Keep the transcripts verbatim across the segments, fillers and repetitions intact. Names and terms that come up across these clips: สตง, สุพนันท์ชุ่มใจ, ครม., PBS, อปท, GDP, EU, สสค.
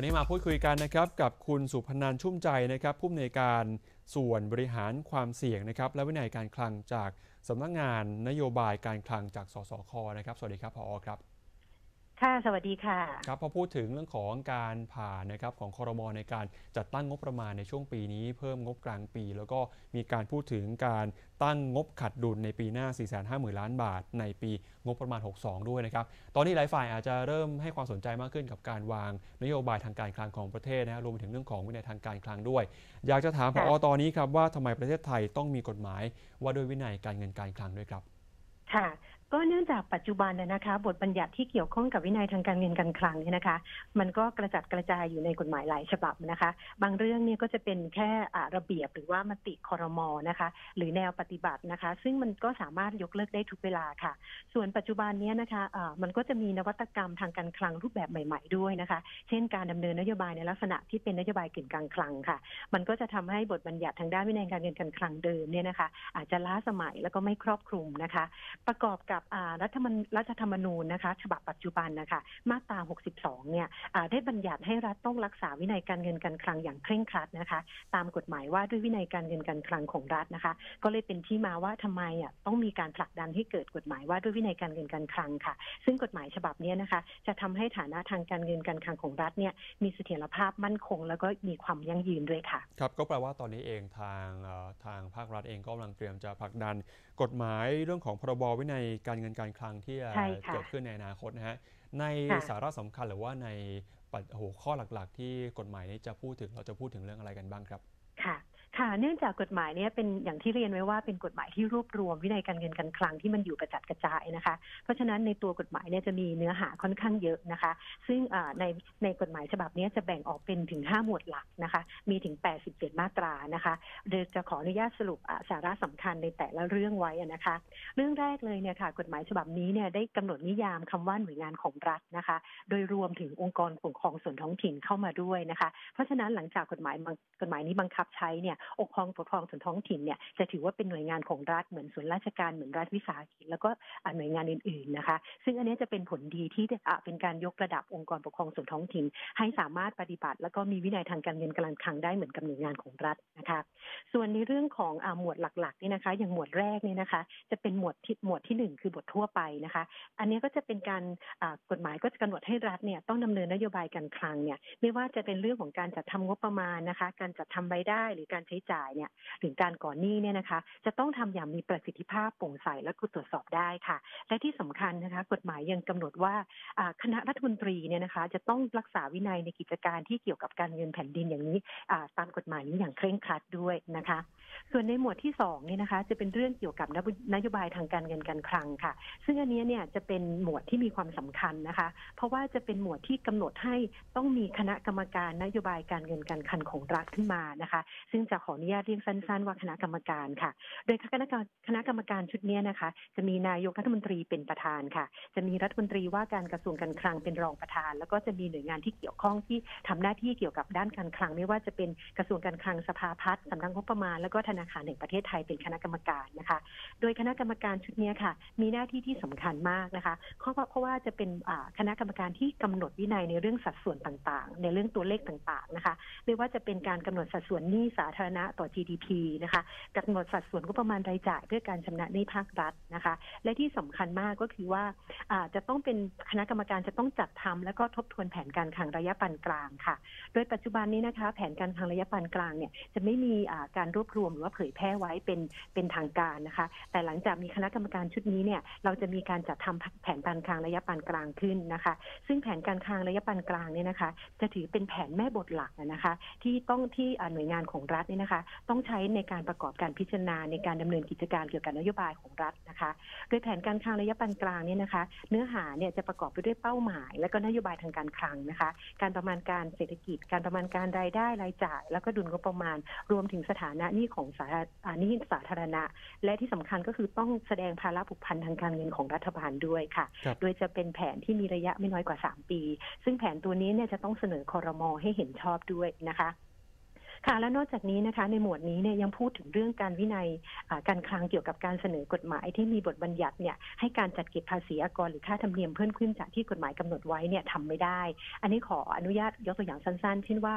วันนี้มาพูดคุยกันนะครับกับคุณสุพนันท์ชุ่มใจนะครับผู้อำนวยการส่วนบริหารความเสี่ยงนะครับและวินัยการคลังจากสำนักงานนโยบายการคลังจากสสคนะครับสวัสดีครับผอ.ครับค่ะสวัสดีค่ะครับพอพูดถึงเรื่องของการผ่านนะครับของครม.ในการจัดตั้งงบประมาณในช่วงปีนี้เพิ่มงบกลางปีแล้วก็มีการพูดถึงการตั้งงบขัดดุลในปีหน้า สี่แสนห้าหมื่น ล้านบาทในปีงบประมาณหกสิบสองด้วยนะครับตอนนี้หลายฝ่ายอาจจะเริ่มให้ความสนใจมากขึ้นกับการวางนโยบายทางการคลังของประเทศนะรวมถึงเรื่องของวินัยทางการคลังด้วยอยากจะถามผอ.ตอนนี้ครับว่าทำไมประเทศไทยต้องมีกฎหมายว่าด้วยวินัยการเงินการคลังด้วยครับค่ะก็เนื่องจากปัจจุบันนะคะบทบัญญัติที่เกี่ยวข้องกับวินัยทางการเงินการคลังเนี่ยนะคะมันก็กระจัดกระจายอยู่ในกฎหมายหลายฉบับนะคะบางเรื่องเนี่ยก็จะเป็นแค่ระเบียบหรือว่ามติครม.นะคะหรือแนวปฏิบัตินะคะซึ่งมันก็สามารถยกเลิกได้ทุกเวลาค่ะส่วนปัจจุบันนี้นะคะมันก็จะมีนวัตกรรมทางการคลังรูปแบบใหม่ๆด้วยนะคะเช่นการดำเนินนโยบายในลักษณะที่เป็นนโยบายกึ่งกลางคลังค่ะมันก็จะทำให้บทบัญญัติทางด้านวินัยการเงินการคลังเดิมเนี่ยนะคะอาจจะล้าสมัยแล้วก็ไม่ครอบคลุมนะคะประกอบกับรัฐธรรมนูญนะคะฉบับปัจจุบันนะคะมาตราหกสิบสองเนี่ยได้บัญญัติให้รัฐต้องรักษาวินัยการเงินการคลังอย่างเคร่งครัดนะคะตามกฎหมายว่าด้วยวินัยการเงินการคลังของรัฐนะคะก็เลยเป็นที่มาว่าทำไมอ่ะต้องมีการผลักดันให้เกิดกฎหมายว่าด้วยวินัยการเงินการคลังค่ะซึ่งกฎหมายฉบับนี้นะคะจะทำให้ฐานะทางการเงินการคลังของรัฐเนี่ยมีเสถียรภาพมั่นคงแล้วก็มีความยั่งยืนด้วยค่ะครับก็แปลว่าตอนนี้เองทางทางภาครัฐเองก็กำลังเตรียมจะผลักดันกฎหมายเรื่องของพรบวินัยการเงินการคลังที่จะเกิดขึ้นในอนาคตนะฮะในสาระสำคัญหรือว่าในหัวข้อหลักๆที่กฎหมายนี้จะพูดถึงเราจะพูดถึงเรื่องอะไรกันบ้างครับค่ะค่ะเนื่องจากกฎหมายนี้เป็นอย่างที่เรียนไว้ว่าเป็นกฎหมายที่รวบรวมวินัยการเงินการคลังที่มันอยู่กระจัดกระจายนะคะเพราะฉะนั้นในตัวกฎหมายเนี่ยจะมีเนื้อหาค่อนข้างเยอะนะคะซึ่งในในกฎหมายฉบับนี้จะแบ่งออกเป็นถึงห้าหมวดหลักนะคะมีถึงแปดสิบเจ็ดมาตรานะคะเดี๋ยวจะขออนุญาตสรุปสาระสำคัญในแต่ละเรื่องไว้นะคะเรื่องแรกเลยเนี่ยค่ะกฎหมายฉบับนี้เนี่ยได้กำหนดนิยามคำว่าหน่วยงานของรัฐนะคะโดยรวมถึงองค์กรปกครองส่วนท้องถิ่นเข้ามาด้วยนะคะเพราะฉะนั้นหลังจากกฎหมายกฎหมายนี้บังคับใช้เนี่ยองค์กรปกครองส่วนท้องถิ่นเนี่ยจะถือว่าเป็นหน่วยงานของรัฐเหมือนส่วนราชการเหมือนรัฐวิสาหกิจแล้วก็หน่วยงานอื่นๆนะคะซึ่งอันนี้จะเป็นผลดีที่เป็นการยกระดับองค์กรปกครองส่วนท้องถิ่นให้สามารถปฏิบัติแล้วก็มีวินัยทางการเงินการคลังได้เหมือนกับหน่วยงานของรัฐนะคะส่วนในเรื่องของหมวดหลักๆนี่นะคะอย่างหมวดแรกนี่นะคะจะเป็นหมวดที่หมวดที่หนึ่งคือบททั่วไปนะคะอันนี้ก็จะเป็นการกฎหมายก็จะกำหนดให้รัฐเนี่ยต้องดำเนินนโยบายการคลังเนี่ยไม่ว่าจะเป็นเรื่องของการจัดทำงบประมาณนะคะการจัดทำรายได้หรือการใช้จ่ายเนี่ยถึงการก่อนหนี้เนี่ยนะคะจะต้องทำอย่างมีประสิทธิภาพโปร่งใสและตรวจสอบได้ค่ะและที่สำคัญนะคะกฎหมายยังกำหนดว่าคณะรัฐมนตรีเนี่ยนะคะจะต้องรักษาวินัยในกิจการที่เกี่ยวกับการเงินแผ่นดินอย่างนี้ตามกฎหมายนี้อย่างเคร่งครัดด้วยนะคะส่วนในหมวดที่สองเนี่ยนะคะจะเป็นเรื่องเกี่ยวกับนโยบายทางการเงินการคลังค่ะซึ่งอันนี้เนี่ยจะเป็นหมวดที่มีความสำคัญนะคะเพราะว่าจะเป็นหมวดที่กำหนดให้ต้องมีคณะกรรมการนโยบายการเงินการคลังของรัฐขึ้นมานะคะซึ่งจะขออนุญาตเรียกสั้นๆว่าคณะกรรมการค่ะโดยคณะคณะกรรมการชุดนี้นะคะจะมีนายกรัฐมนตรีเป็นประธานค่ะจะมีรัฐมนตรีว่าการกระทรวงการคลังเป็นรองประธานแล้วก็จะมีหน่วยงานที่เกี่ยวข้องที่ทำหน้าที่เกี่ยวกับด้านการคลังไม่ว่าจะเป็นกระทรวงการคลังสภาพัฒน์สำนักงบประมาณแล้วก็ธนาคารแห่งประเทศไทยเป็นคณะกรรมการนะคะโดยคณะกรรมการชุดนี้ค่ะมีหน้าที่ที่สำคัญมากนะคะเพราะว่าเพราะว่าจะเป็นคณะกรรมการที่กำหนดวินัยในเรื่องสัดส่วนต่างๆในเรื่องตัวเลขต่างๆนะคะไม่ว่าจะเป็นการกำหนดสัดส่วนหนี้สาธารณะต่อ จี ดี พี นะคะกำหนดสัดส่วนงบประมาณรายจ่ายเพื่อการชำระหนี้ภาครัฐนะคะและที่สำคัญมากก็คือว่าจะต้องเป็นคณะกรรมการจะต้องจัดทำและก็ทบทวนแผนการคลังระยะปานกลางค่ะโดยปัจจุบันนี้นะคะแผนการคลังระยะปานกลางเนี่ยจะไม่มีการรวบรวมหรือว่าเผยแพร่ไว้เป็นเป็นทางการนะคะแต่หลังจากมีคณะกรรมการชุดนี้เนี่ยเราจะมีการจัดทำแผนการคลังระยะปานกลางขึ้นนะคะซึ่งแผนการคลังระยะปานกลางเนี่ยนะคะจะถือเป็นแผนแม่บทหลักนะคะที่ต้องที่หน่วยงานของรัฐเนี่ยนะคะต้องใช้ในการประกอบการพิจารณาในการดำเนินกิจการเกี่ยวกับนโยบายของรัฐนะคะโดยแผนการคลังระยะปานกลางเนี่ยนะคะเนื้อหาเนี่ยจะประกอบไปด้วยเป้าหมายและก็นโยบายทางการคลังนะคะการประมาณการเศรษฐกิจการประมาณการรายได้รายจ่ายแล้วก็ดุลงบประมาณรวมถึงสถานะหนี้ของสาธารณะและที่สำคัญก็คือต้องแสดงภาระผูกพันทางการเงินของรัฐบาลด้วยค่ะโดยจะเป็นแผนที่มีระยะไม่น้อยกว่าสามปีซึ่งแผนตัวนี้เนี่ยจะต้องเสนอครม.ให้เห็นชอบด้วยนะคะ ค่ะและนอกจากนี้นะคะในหมวดนี้เนี่ยยังพูดถึงเรื่องการวินัยการคลังเกี่ยวกับการเสนอกฎหมายที่มีบทบัญญัติเนี่ยให้การจัดเก็บภาษีอากรหรือค่าธรรมเนียมเพิ่มขึ้นจากที่กฎหมายกำหนดไว้เนี่ยทำไม่ได้อันนี้ขออนุญาตยกตัวอย่างสั้นๆเช่นว่า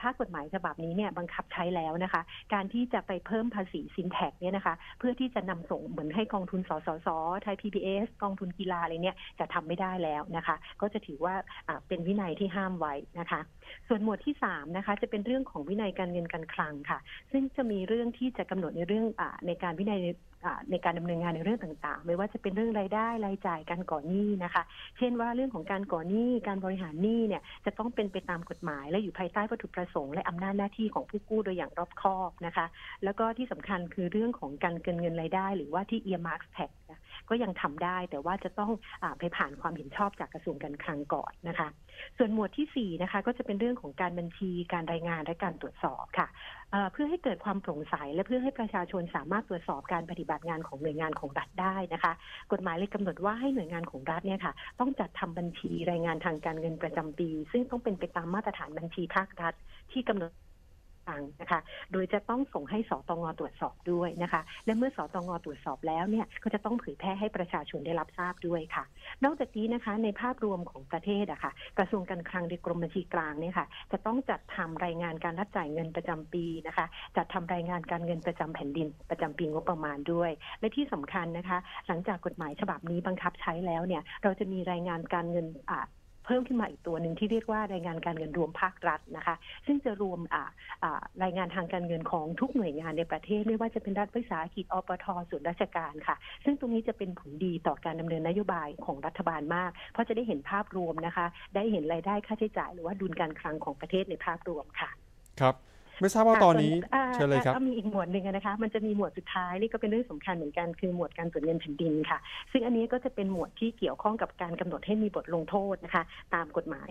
ถ้ากฎหมายฉบับนี้เนี่ยบังคับใช้แล้วนะคะการที่จะไปเพิ่มภาษีซินแท็กเนี่ยนะคะเพื่อที่จะนำส่งเหมือนให้กองทุนสสสไทย พี บี เอส กองทุนกีฬาอะไรเนี่ยจะทำไม่ได้แล้วนะคะก็จะถือว่าเป็นวินัยที่ห้ามไว้นะคะส่วนหมวดที่สามนะคะจะเป็นเรื่องของวินัยการเงินการคลังค่ะซึ่งจะมีเรื่องที่จะกำหนดในเรื่องอ่าในการวินัยในการดำเนินงานในเรื่องต่างๆไม่ว่าจะเป็นเรื่องรายได้รายจ่ายการก่อหนี้นะคะเช่นว่าเรื่องของการก่อหนี้การบริหารหนี้เนี่ยจะต้องเป็นไปตามกฎหมายและอยู่ภายใต้วัตถุประสงค์และอำนาจหน้าที่ของผู้กู้โดยอย่างรอบคอบนะคะแล้วก็ที่สำคัญคือเรื่องของการเกินเงินรายได้หรือว่าที่ earmark tax ก็ยังทำได้แต่ว่าจะต้องอ่าไปผ่านความเห็นชอบจากกระทรวงการคลังก่อนนะคะส่วนหมวดที่สี่นะคะก็จะเป็นเรื่องของการบัญชีการรายงานและการตรวจสอบค่ะเพื่อให้เกิดความโปร่งใสและเพื่อให้ประชาชนสามารถตรวจสอบการปฏิบัติงานของหน่วยงานของรัฐได้นะคะกฎหมายเลยกำหนดว่าให้หน่วยงานของรัฐเนี่ยค่ะต้องจัดทำบัญชีรายงานทางการเงินประจำปีซึ่งต้องเป็นไปตามมาตรฐานบัญชีภาครัฐที่กำหนดนะคะโดยจะต้องส่งให้สตงตรวจสอบด้วยนะคะและเมื่อสตงตรวจสอบแล้วเนี่ยก็จะต้องเผยแพร่ให้ประชาชนได้รับทราบด้วยค่ะนอกจากนี้นะคะในภาพรวมของประเทศอะค่ะกระทรวงการคลังโดยกรมบัญชีกลางเนี่ยค่ะจะต้องจัดทำรายงานการรับจ่ายเงินประจำปีนะคะจัดทำรายงานการเงินประจำแผ่นดินประจำปีงบประมาณด้วยและที่สำคัญนะคะหลังจากกฎหมายฉบับนี้บังคับใช้แล้วเนี่ยเราจะมีรายงานการเงินอ่าเพิ่มขึ้นมาอีกตัวหนึ่งที่เรียกว่ารายงานการเงินรวมภาครัฐนะคะซึ่งจะรวมรายงานทางการเงินของทุกหน่วยงานในประเทศไม่ว่าจะเป็นรัฐวิสาหกิจอปทส่วนราชการค่ะซึ่งตรงนี้จะเป็นผลดีต่อการดำเนินนโยบายของรัฐบาลมากเพราะจะได้เห็นภาพรวมนะคะได้เห็นรายได้ค่าใช้จ่ายหรือว่าดุลการคลังของประเทศในภาพรวมค่ะครับไม่ทราบว่าตอนนี้เชิญเลยครับก็มีอีกหมวดหนึ่งนะคะมันจะมีหมวดสุดท้ายนี่ก็เป็นเรื่องสำคัญเหมือนกันคือหมวดการตรวจเงินแผ่นดินค่ะซึ่งอันนี้ก็จะเป็นหมวดที่เกี่ยวข้องกับการกำหนดให้มีบทลงโทษนะคะตามกฎหมาย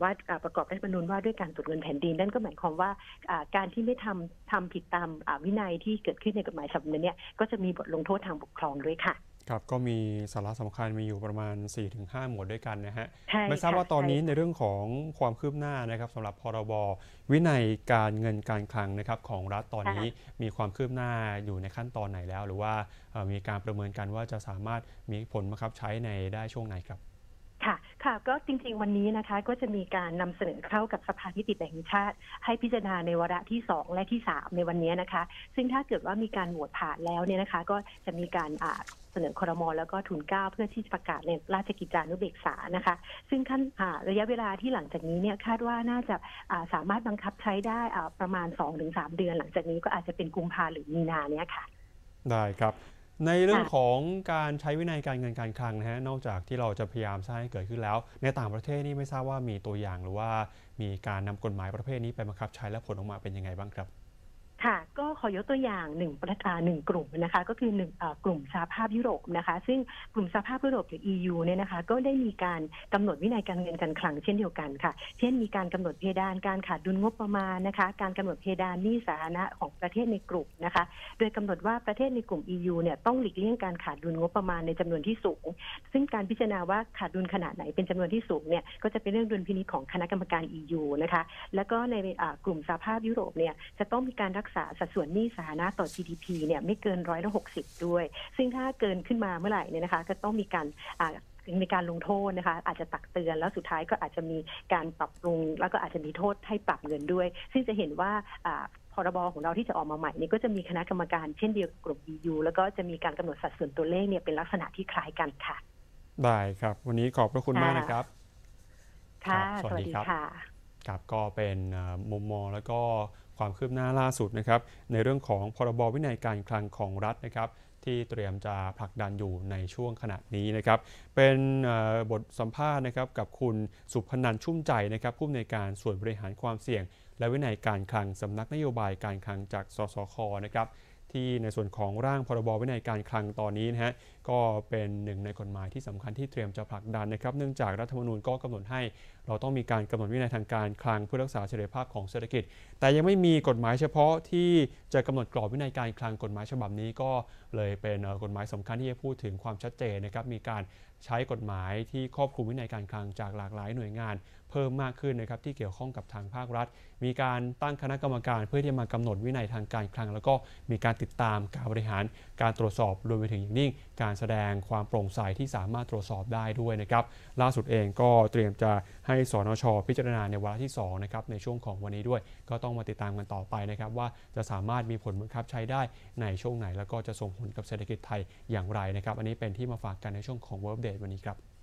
ว่าประกอบรัฐธรรมนูญว่าด้วยการตรวจเงินแผ่นดินนั่นก็หมายความว่าการที่ไม่ทำทำผิดตามวินัยที่เกิดขึ้นในกฎหมายฉบับนี้ก็จะมีบทลงโทษทางปกครองด้วยค่ะครับก็มีสาระสำคัญมีอยู่ประมาณ สี่ถึงห้า หมวดด้วยกันนะฮะไม่ทราบว่าตอนนี้ในเรื่องของความคืบหน้านะครับสำหรับพรบวินัยการเงินการคลังนะครับของรัฐตอนนี้มีความคืบหน้าอยู่ในขั้นตอนไหนแล้วหรือว่ามีการประเมินกันว่าจะสามารถมีผลบังคับใช้ในได้ช่วงไหนครับค่ะค่ะก็จริงๆวันนี้นะคะก็จะมีการนำเสนอเข้ากับสภานิติบัญญัติแห่งชาติให้พิจารณาในวาระที่สองและที่สามในวันนี้นะคะซึ่งถ้าเกิดว่ามีการโหวตผ่านแล้วเนี่ยนะคะก็จะมีการอ่านเสนอครม.แล้วก็ทุนเก้าเพื่อที่จะประกาศในราชกิจจานุเบกษานะคะซึ่งขั้นระยะเวลาที่หลังจากนี้เนี่ยคาดว่าน่าจะสามารถบังคับใช้ได้ประมาณ สองถึงสาม เดือนหลังจากนี้ก็อาจจะเป็นกุมภาหรือมีนาเนี่ยค่ะได้ครับในเรื่องของการใช้วินัยการเงินการคลังนะฮะนอกจากที่เราจะพยายามสร้างให้เกิดขึ้นแล้วในต่างประเทศนี่ไม่ทราบว่ามีตัวอย่างหรือว่ามีการนำกฎหมายประเภทนี้ไปบังคับใช้และผลออกมาเป็นยังไงบ้างครับค่ะก็ขอยกตัวอย่างหนึ่งประการหนึ่งกลุ่มนะคะก็คือหนึ่งกลุ่มสหภาพยุโรปนะคะซึ่งกลุ่มสหภาพยุโรปหรือ อี ยู เนี่ยนะคะก็ได้มีการกำหนดวินัยการเงินการคลังเช่นเดียวกันค่ะเช่นมีการกำหนดเพดานการขาดดุลงบประมาณนะคะการกำหนดเพดานหนี้สาธารณะของประเทศในกลุ่มนะคะโดยกำหนดว่าประเทศในกลุ่ม อี ยู เนี่ยต้องหลีกเลี่ยงการขาดดุลงบประมาณในจำนวนที่สูงซึ่งการพิจารณาว่าขาดดุลขนาดไหนเป็นจำนวนที่สูงเนี่ยก็จะเป็นเรื่องดุลพินิจของคณะกรรมการ อี ยู นะคะแล้วก็ในกลุ่มสหภาพยุโรปเนี่ยจะต้องมีการสัดส่วนหนี้สาธารณะต่อ จี ดี พี เนี่ยไม่เกินร้อยละหกสิบด้วยซึ่งถ้าเกินขึ้นมาเมื่อไหร่เนี่ยนะคะก็ต้องมีการมีการลงโทษนะคะอาจจะตักเตือนแล้วสุดท้ายก็อาจจะมีการปรับปรุงแล้วก็อาจจะมีโทษให้ปรับเงินด้วยซึ่งจะเห็นว่าพรบของเราที่จะออกมาใหม่นี้ก็จะมีคณะกรรมการเช่นเดียวกับกลุ่ม อี ยู แล้วก็จะมีการกำหนดสัดส่วนตัวเลขเนี่ยเป็นลักษณะที่คล้ายกันค่ะได้ครับวันนี้ขอบพระคุณมากนะครับค่ะสวัสดีค่ะครับก็เป็นมุมมองแล้วก็ความคืบหน้าล่าสุดนะครับในเรื่องของพรบวินัยการคลังของรัฐนะครับที่เตรียมจะผลักดันอยู่ในช่วงขณะนี้นะครับเป็นบทสัมภาษณ์นะครับกับคุณสุพนันท์ชุ่มใจนะครับผู้อำนวยการส่วนบริหารความเสี่ยงและวินัยการคลังสำนักนโยบายการคลังจากสสคนะครับที่ในส่วนของร่างพรบวินัยการคลังตอนนี้นะฮะก็เป็นหนึ่งในกฎหมายที่สำคัญที่เตรียมจะผลักดันนะครับเนื่องจากรัฐธรรมนูญก็กำหนดให้เราต้องมีการกำหนดวินัยทางการคลังเพื่อรักษาเสรีภาพของเศรษฐกิจแต่ยังไม่มีกฎหมายเฉพาะที่จะกำหนดกรอบวินัยการคลังกฎหมายฉบับนี้ก็เลยเป็นกฎหมายสำคัญที่จะพูดถึงความชัดเจนนะครับมีการใช้กฎหมายที่ครอบคลุมวินัยการคลังจากหลากหลายหน่วยงาน เพิ่มมากขึ้นนะครับที่เกี่ยวข้องกับทางภาครัฐมีการตั้งคณะกรรมการเพื่อที่จะมากำหนดวินัยทางการคลังแล้วก็มีการติดตามการบริหารการตรวจสอบรวมไปถึงอย่างยิ่งการแสดงความโปร่งใสที่สามารถตรวจสอบได้ด้วยนะครับล่าสุดเองก็เตรียมจะให้สนช.พิจารณาในวาระที่สองนะครับในช่วงของวันนี้ด้วยก็ต้องมาติดตามกันต่อไปนะครับว่าจะสามารถมีผลบังคับใช้ได้ในช่วงไหนแล้วก็จะส่งผลกับเศรษฐกิจไทยอย่างไรนะครับอันนี้เป็นที่มาฝากกันในช่วงของเวิร์คเดย์วันนี้ครับ